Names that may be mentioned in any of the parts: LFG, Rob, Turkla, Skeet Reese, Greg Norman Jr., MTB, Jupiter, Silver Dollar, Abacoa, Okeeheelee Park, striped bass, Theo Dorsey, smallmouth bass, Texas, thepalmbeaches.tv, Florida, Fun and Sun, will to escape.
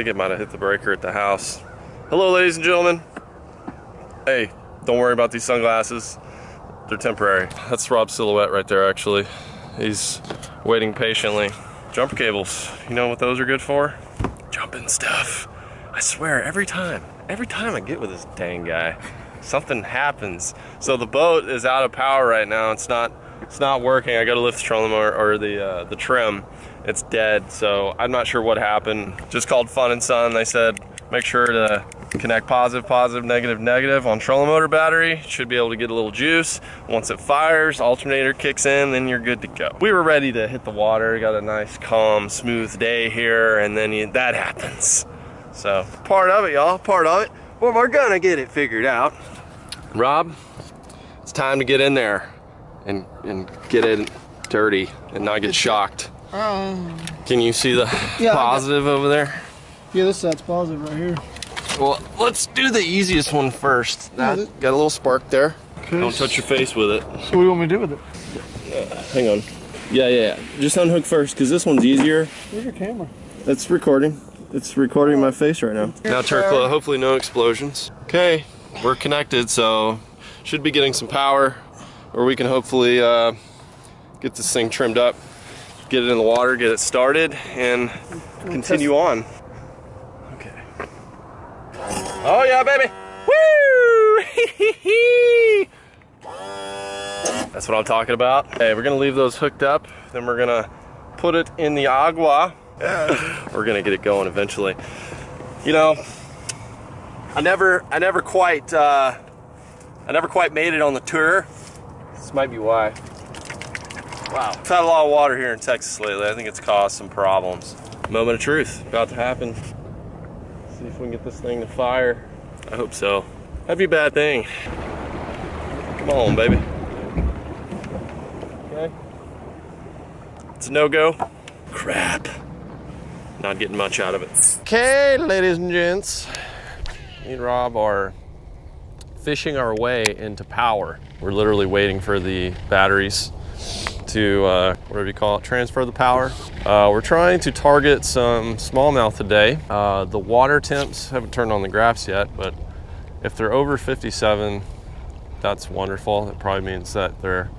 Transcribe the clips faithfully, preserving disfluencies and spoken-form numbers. think it might have hit the breaker at the house. Hello, ladies and gentlemen. Hey, don't worry about these sunglasses. They're temporary. That's Rob's silhouette right there, actually. He's waiting patiently. Jumper cables. You know what those are good for? Jumping stuff. I swear, every time. Every time I get with this dang guy, something happens. So the boat is out of power right now. It's not It's not working. I got to lift the trolling motor, or the uh, the trim. It's dead, so I'm not sure what happened. Just called Fun and Sun. They said make sure to connect positive, positive, negative, negative on trolling motor battery. Should be able to get a little juice. Once it fires, alternator kicks in, then you're good to go. We were ready to hit the water. Got a nice, calm, smooth day here, and then you, that happens. So part of it, y'all. Part of it. Well, we're gonna get it figured out. Rob, it's time to get in there. And, and get it dirty and not get shocked. Um, Can you see the yeah, positive over there? Yeah, this side's positive right here. Well, let's do the easiest one first. That yeah, got a little spark there. Okay. Don't touch your face with it. What do you want me to do with it? Uh, hang on. Yeah, yeah, yeah. Just unhook first, because this one's easier. Where's your camera? It's recording. It's recording my face right now. Now, Turkla, hopefully no explosions. Okay, we're connected, so should be getting some power. Or we can hopefully uh, get this thing trimmed up, get it in the water, get it started, and continue on. Okay. Oh yeah, baby! Woo! That's what I'm talking about. Hey, we're gonna leave those hooked up, then we're gonna put it in the agua. We're gonna get it going eventually. You know, I never, I never quite, uh, I never quite made it on the tour. This might be why. Wow. We've had a lot of water here in Texas lately. I think it's caused some problems. Moment of truth. About to happen. Let's see if we can get this thing to fire. I hope so. That'd be a bad thing. Come on, baby. Okay. It's a no-go. Crap. Not getting much out of it. Okay, ladies and gents. Me and Rob are fishing our way into power. We're literally waiting for the batteries to, uh, whatever you call it, transfer the power. Uh, we're trying to target some smallmouth today. Uh, the water temps haven't turned on the graphs yet, but if they're over fifty-seven, that's wonderful. That probably means that they're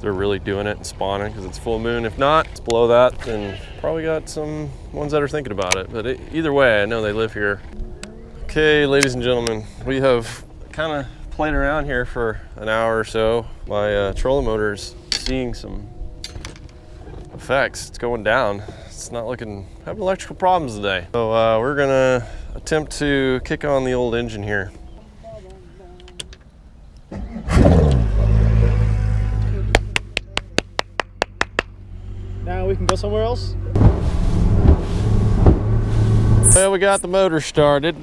they're really doing it and spawning because it's full moon. If not, it's below that, then probably got some ones that are thinking about it. But it, either way, I know they live here. Okay, ladies and gentlemen, we have kind of played around here for an hour or so. My uh, trolling motor is seeing some effects. It's going down. It's not looking, having electrical problems today. So uh, we're gonna attempt to kick on the old engine here. Now we can go somewhere else. Well, we got the motor started.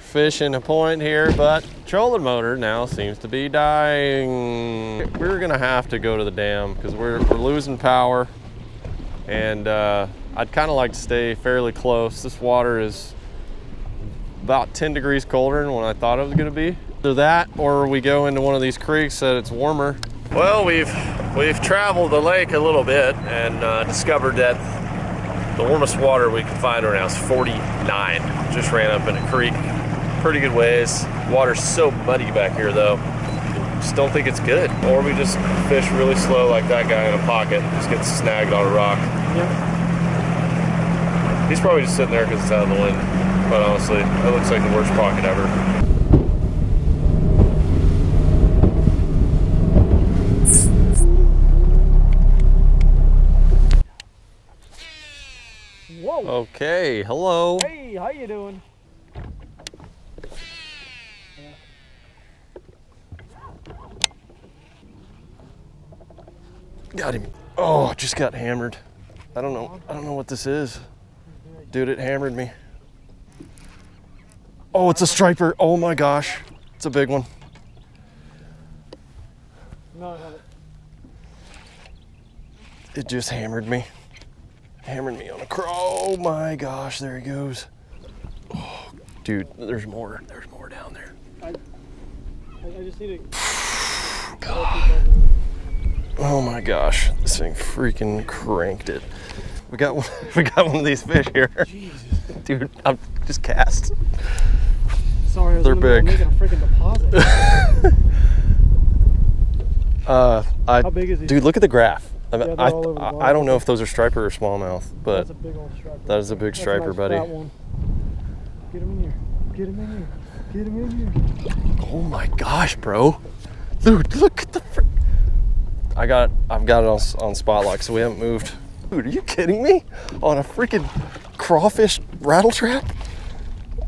Fishing a point here, but trolling motor now seems to be dying. We're gonna have to go to the dam because we're, we're losing power, and uh, I'd kind of like to stay fairly close. This water is about ten degrees colder than what I thought it was gonna be. Either that or we go into one of these creeks that it's warmer. Well, we've we've traveled the lake a little bit and uh, discovered that the warmest water we can find right now is forty-nine. Just ran up in a creek. Pretty good ways. Water's so muddy back here though. Just don't think it's good. Or we just fish really slow like that guy in a pocket and just gets snagged on a rock. Yeah. He's probably just sitting there because it's out of the wind. But honestly, that looks like the worst pocket ever. Whoa. Okay, hello. Hey, how you doing? Got him. Oh, just got hammered. I don't know. I don't know what this is. Dude, it hammered me. Oh, it's a striper. Oh my gosh. It's a big one. No, I have it. It just hammered me. Hammered me on a crow. Oh my gosh, there he goes. Oh, dude, there's more. There's more down there. I, I just need to... God. Oh my gosh, this thing freaking cranked it. We got one, we got one of these fish here. Jesus. Dude, I'm just cast. Sorry, I was They're in the big. Making a freaking deposit. uh, I, How big is he? Dude, look at the graph. I, mean, yeah, I, I, I don't know if those are striper or smallmouth, but that's a big old striper. That is a big striper, that's a nice buddy. Fat one. Get him in here. Get him in here. Get him in here. Oh my gosh, bro. Dude, look at the fr I got I've got it on, on spot lock, so we haven't moved. Dude, are you kidding me? On a freaking crawfish rattle trap?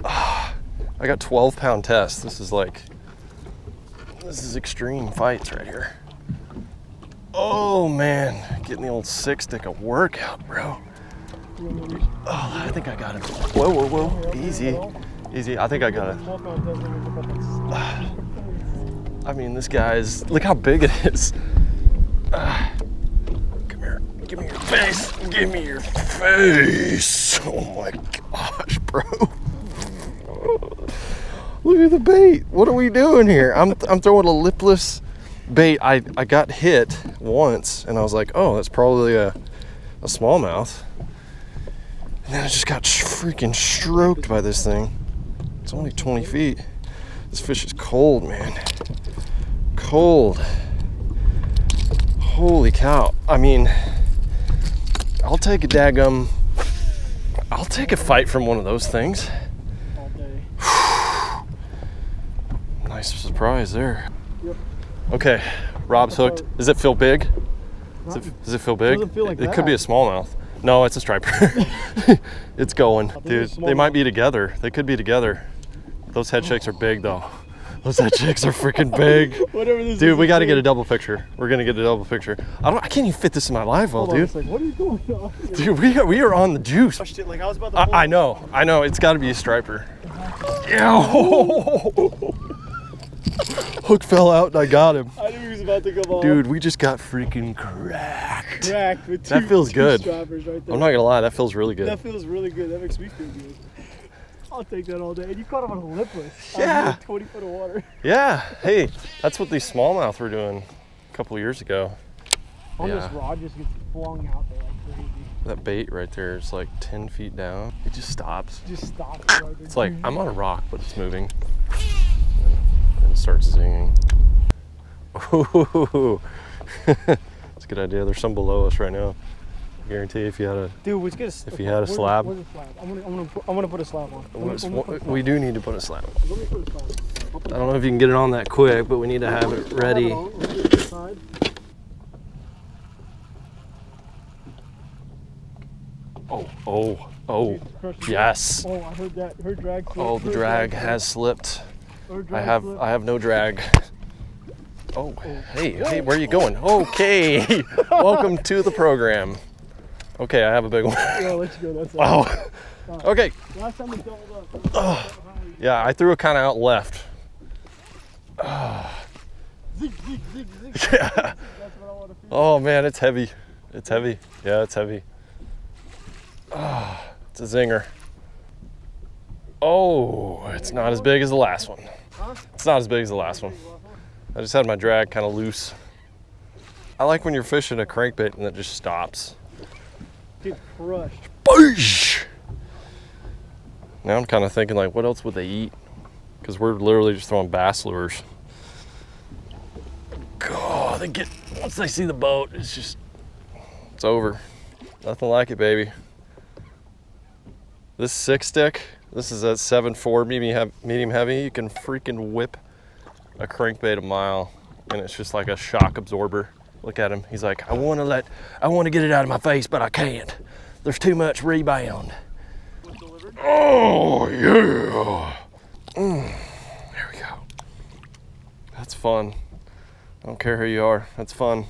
Ah, I got twelve pound test. This is like, this is extreme fights right here. Oh man, getting the old six stick a workout, bro. Oh, I think I got it. Whoa, whoa, whoa, easy, easy. I think I got it. I mean, this guy's, look how big it is. Uh, come here, give me your face, give me your face. Oh my gosh, bro. Look at the bait, what are we doing here? I'm, I'm throwing a lipless bait. I, I got hit once and I was like, oh, that's probably a, a smallmouth. And then I just got freaking stroked by this thing. It's only twenty feet. This fish is cold, man. Cold. Holy cow. I mean, I'll take a daggum. I'll take a fight from one of those things. All day. Nice surprise there. Yep. Okay, Rob's hooked. Does it feel big? Does it, does it feel big? It doesn't feel like it, that. It could be a smallmouth. No, it's a striper. It's going. Dude, they might be together. They could be together. Those head shakes are big though. Those head shakes are freaking big. Whatever this dude, is we got to get a double picture. We're gonna get a double picture. I don't. I can't even fit this in my live well, dude. Like, what are you doing? Dude, we are, we are on the juice. Like, I, was about to I, I know, I know. It's got to be a striper. Yeah. Hook fell out and I got him. I knew he was about to come on. Dude, we just got freaking cracked. Cracked with two. That feels two good. Right there. I'm not gonna lie. That feels really good. That feels really good. That makes me feel good. I'll take that all day. And you caught him on a lipless. Yeah. Like twenty foot of water. Yeah. Hey, that's what these smallmouth were doing a couple years ago. Oh, yeah. This rod just gets flung out there like crazy. That bait right there is like ten feet down. It just stops. It just stops. Right there. It's like, I'm on a rock, but it's moving. And it starts zinging. Ooh. That's a good idea. There's some below us right now. Guarantee if you had a dude, which gets if you had a slab. Where's the slab? I'm gonna, I'm gonna, I'm gonna put a slab on. I'm I'm gonna, gonna, we do need to put a slab on. Let me put a slab on. I don't know if you can get it on that quick, but we need to have it ready. Oh, oh, oh, yes. Oh, I heard that. Her drag. Oh, the drag has slipped. I have, I have no drag. Oh, hey, hey, where are you going? Okay, welcome to the program. Okay, I have a big one. Yeah, let's go. That's wow. Right. Okay. Last time we doubled up. Uh, yeah, I threw it kind of out left. Uh, zig, zig, zig, zig. Yeah. That's what I want to feel. Oh man, it's heavy. It's heavy. Yeah, it's heavy. Uh, it's a zinger. Oh, it's not as big as the last one. It's not as big as the last one. I just had my drag kind of loose. I like when you're fishing a crankbait and it just stops. Dude, crushed. Now I'm kind of thinking like, what else would they eat? Because we're literally just throwing bass lures. God, they get once they see the boat, it's just, it's over. Nothing like it, baby. This six stick, this is a seven four medium, medium heavy. You can freaking whip a crankbait a mile, and it's just like a shock absorber. Look at him. He's like, I want to let, I want to get it out of my face, but I can't. There's too much rebound. Oh yeah. Mm. There we go. That's fun. I don't care who you are. That's fun.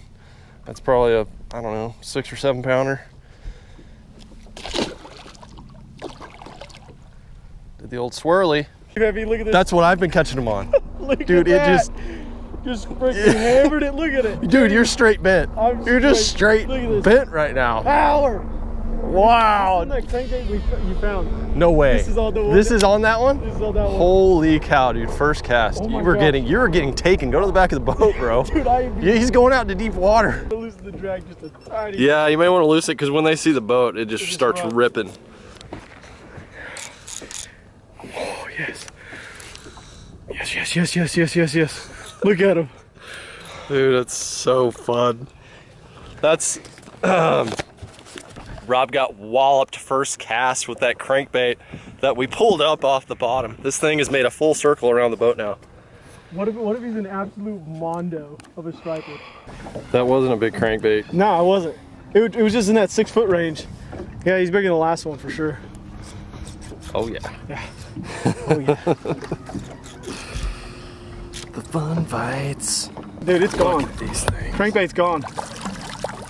That's probably a, I don't know, six or seven pounder. Did the old swirly. Heavy, look at this. That's what I've been catching them on. Look dude, at that. It just. Just freaking yeah. hammered it. Look at it. Dude, you're straight bent. I'm you're straight. just straight bent right now. Power. Wow. Isn't that crankbait we, you found? No way. This is, all the this is on that one? This is on that one. Holy cow, dude. First cast. Oh you were God. getting you were getting taken. Go to the back of the boat, bro. Dude, I yeah, he's going out to deep water. Loosen the drag just a tiny Yeah, bit. You may want to loosen it because when they see the boat, it just it starts just ripping. Yes. Yes, yes, yes, yes, yes, yes, yes. Look at him. Dude, that's so fun. That's, um, Rob got walloped first cast with that crankbait that we pulled up off the bottom. This thing has made a full circle around the boat now. What if, what if he's an absolute mondo of a striper? That wasn't a big crankbait. No, it wasn't. It, it was just in that six foot range. Yeah, he's bigger than the last one for sure. Oh yeah. Yeah. Oh yeah. The fun bites. Dude, it's gone. Look at these things. Crankbait's gone.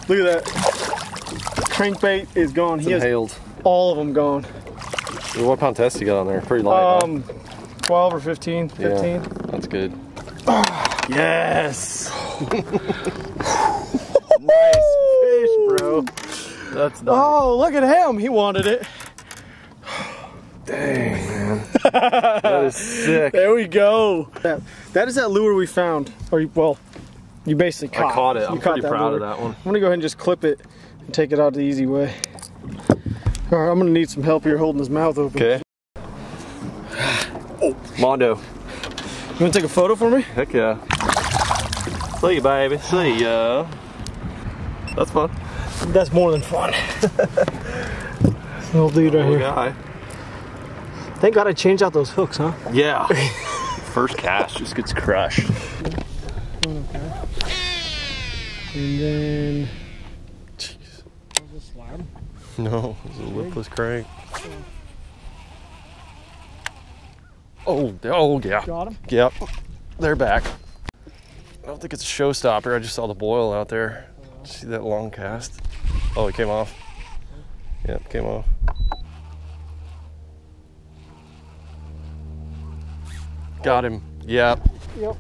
Look at that. Crankbait is gone. It's he inhaled. Has all of them gone. Dude, what pound test you got on there? Pretty light. Um, huh? twelve or fifteen. fifteen. Yeah, that's good. Oh, yes. Nice fish, bro. That's nice. Oh, look at him. He wanted it. Dang, man. That is sick. There we go. That, that is that lure we found. Or, well, you basically caught it. I caught it. You I'm caught pretty proud lure. of that one. I'm going to go ahead and just clip it and take it out the easy way. All right, I'm going to need some help here holding his mouth open. Okay. Oh. Mondo. You want to take a photo for me? Heck yeah. See you, baby. See ya. That's fun. That's more than fun. This little dude right oh, here. Guy. Thank God I changed out those hooks, huh? Yeah. First cast just gets crushed. Okay. And then... Jeez. Was this loud? No, it was a lipless crank. Oh, oh yeah. Got him? Yep. They're back. I don't think it's a showstopper. I just saw the boil out there. Did you see that long cast? Oh, it came off. Yep, yeah, came off. Got him. Yep. Yep.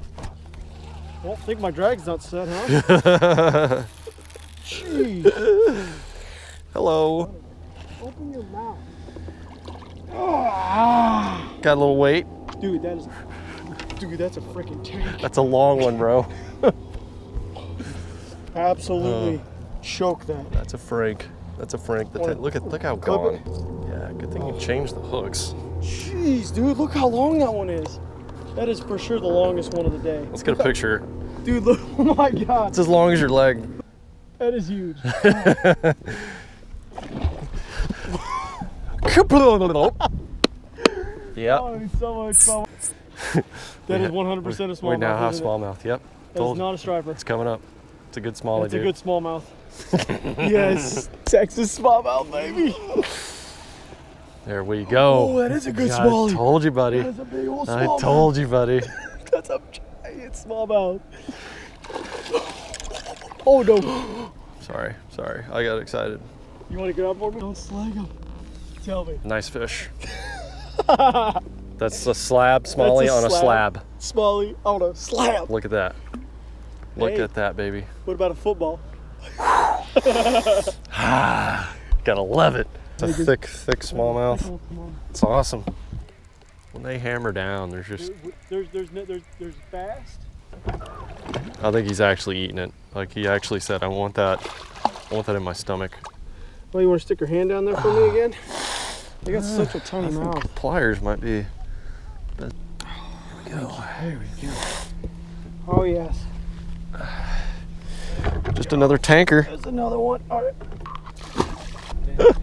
I don't think my drag's not set, huh? Jeez. Hello. Open your mouth. Oh. Got a little weight. Dude, that is. Dude, that's a freaking tank. That's a long one, bro. Absolutely uh, choke that. That's a Frank. That's a Frank. The look at look how gone. It. Yeah, good thing you changed the hooks. Jeez, dude, look how long that one is. That is for sure the longest one of the day. Let's get a picture. Dude, look, oh my God. It's as long as your leg. That is huge. Yep. Oh, it's so much fun. That is one hundred percent a smallmouth. We now have smallmouth, yep. That is not a striper. It's coming up. It's a good smallie, it's dude. It's a good smallmouth. Yes, Texas smallmouth, baby. There we go. Oh, that is a good yeah, smallie. I told you, buddy. That is a big old smallmouth. I told you, buddy. That's a giant smallmouth. Oh, no. Sorry, sorry. I got excited. You want to get on board me? Don't slag him. Tell me. Nice fish. That's a slab smallie That's a slab. on a slab. Smallie on a slab. Look at that. Look hey, at that, baby. What about a football? Gotta love it. It's a thick, thick smallmouth. It's awesome. When they hammer down, there's just... There's, there's, there's, there's fast. I think he's actually eating it. Like he actually said, I want that. I want that in my stomach. Well, you want to stick your hand down there for me again? They got such a tiny I mouth. Think pliers might be. But here we go. Here we go. Oh yes. Just another tanker. There's another one. All right. Dude,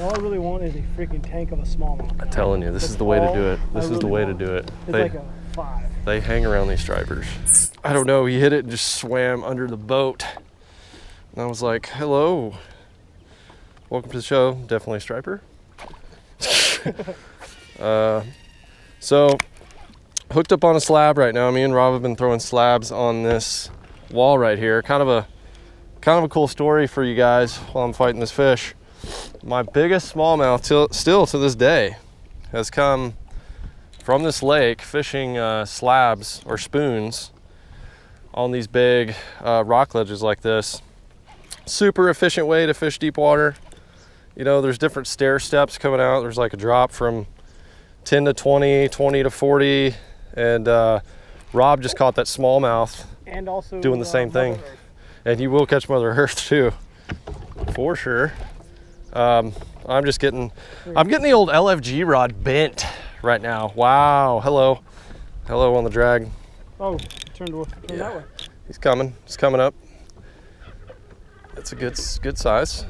all I really want is a freaking tank of a smallmouth. I'm telling you, this That's is the way to do it. This I is really the way want. to do it. It's they, like a five. They hang around these stripers. I don't know. He hit it and just swam under the boat. And I was like, hello. Welcome to the show. Definitely a striper. uh, so, hooked up on a slab right now. Me and Rob have been throwing slabs on this wall right here. Kind of a Kind of a cool story for you guys while I'm fighting this fish. My biggest smallmouth till, still to this day has come from this lake fishing uh, slabs or spoons on these big uh, rock ledges like this. Super efficient way to fish deep water. You know, there's different stair steps coming out. There's like a drop from ten to twenty, twenty to forty. And uh, Rob just caught that smallmouth and also doing the uh, same thing. And you will catch Mother Earth too, for sure. Um, I'm just getting, I'm getting the old L F G rod bent right now. Wow, hello. Hello on the drag. Oh, turned, turned yeah. that way. He's coming, he's coming up. That's a good, good size.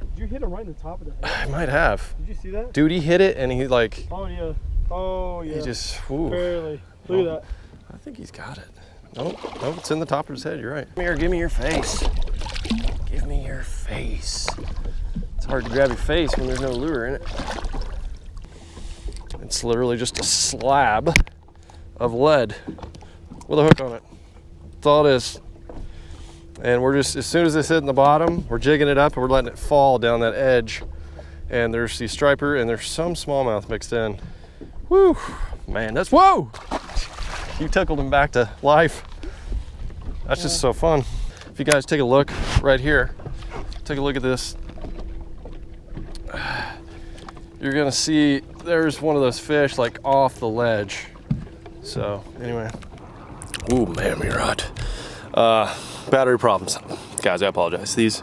Did you hit him right in the top of the head? I might have. Did you see that? Dude, he hit it and he like. Oh yeah, oh yeah. He just, ooh. Barely, look at that. I think he's got it. Nope, nope, it's in the top of his head, you're right. Come here, give me your face. Give me your face. It's hard to grab your face when there's no lure in it. It's literally just a slab of lead with a hook on it. That's all it is. And we're just, as soon as it's hitting the bottom, we're jigging it up and we're letting it fall down that edge. And there's the striper and there's some smallmouth mixed in. Woo, man, that's, whoa! You tickled him back to life. That's yeah. just so fun. If you guys take a look right here, take a look at this. You're gonna see there's one of those fish like off the ledge. So anyway. Ooh, man, you're right. Uh, battery problems. Guys, I apologize. These,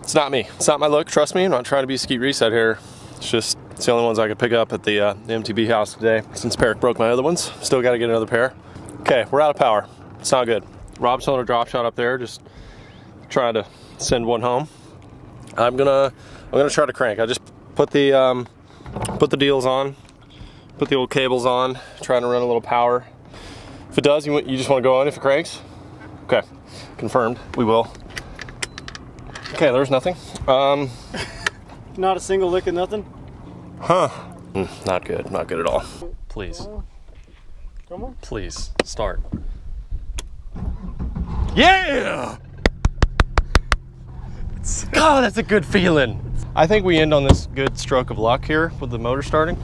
it's not me. It's not my look, trust me. I'm not trying to be Skeet Reese out here. It's just, it's the only ones I could pick up at the, uh, the M T B house today. Since Perrick broke my other ones, still gotta get another pair. Okay, we're out of power. It's not good. Rob's throwing a drop shot up there, just trying to send one home. I'm gonna, I'm gonna try to crank. I just put the, um, put the deals on, put the old cables on, trying to run a little power. If it does, you, you just wanna go on if it cranks? Okay, confirmed, we will. Okay, there's nothing. Um, Not a single lick of nothing? Huh. Mm, not good. Not good at all. Please. Uh, come on. Please. Start. Yeah! God, that's a good feeling. I think we end on this good stroke of luck here with the motor starting.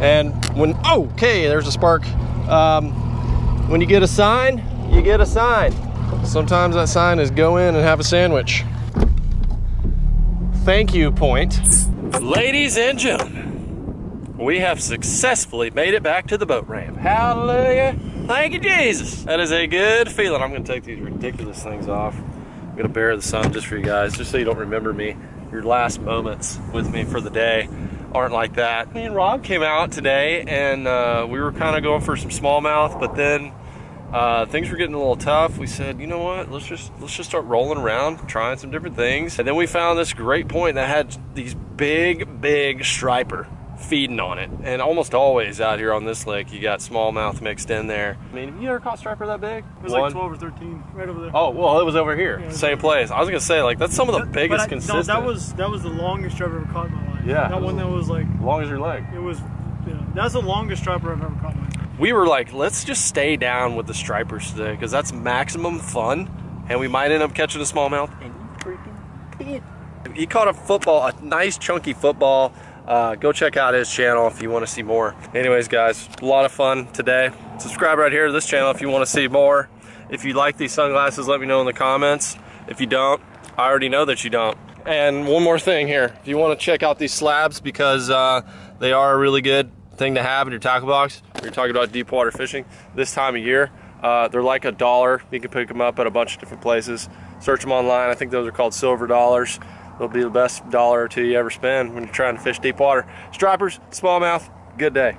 And when, oh, okay, there's a spark. Um, when you get a sign, you get a sign. Sometimes that sign is go in and have a sandwich. Thank you, point. Ladies and gentlemen, we have successfully made it back to the boat ramp. Hallelujah. Thank you, Jesus. That is a good feeling. I'm going to take these ridiculous things off. I'm going to bear the sun just for you guys, just so you don't remember me. Your last moments with me for the day aren't like that. Me and Rob came out today, and uh, we were kind of going for some smallmouth, but then Uh, things were getting a little tough. We said, you know what, let's just let's just start rolling around, trying some different things. And then we found this great point that had these big, big striper feeding on it. And almost always out here on this lake, you got smallmouth mixed in there. I mean, have you ever caught striper that big? It was One. like twelve or thirteen, right over there. Oh, well, it was over here, yeah, same place. I was gonna say, like, that's some of the that, biggest I, consistent. No, that was that was the longest striper I've ever caught in my life. Yeah. That one that was like long as your leg. It was, yeah. That's the longest striper I've ever caught in my life. We were like, let's just stay down with the stripers today because that's maximum fun, and we might end up catching a smallmouth. And you freaking did. He caught a football, a nice chunky football. Uh, go check out his channel if you want to see more. Anyways, guys, a lot of fun today. Subscribe right here to this channel if you want to see more. If you like these sunglasses, let me know in the comments. If you don't, I already know that you don't. And one more thing here. If you want to check out these slabs because uh, they are really good thing to have in your tackle box. You're talking about deep water fishing this time of year. Uh, they're like a dollar. You can pick them up at a bunch of different places. Search them online. I think those are called silver dollars. They'll be the best dollar or two you ever spend when you're trying to fish deep water. Stripers, smallmouth, good day.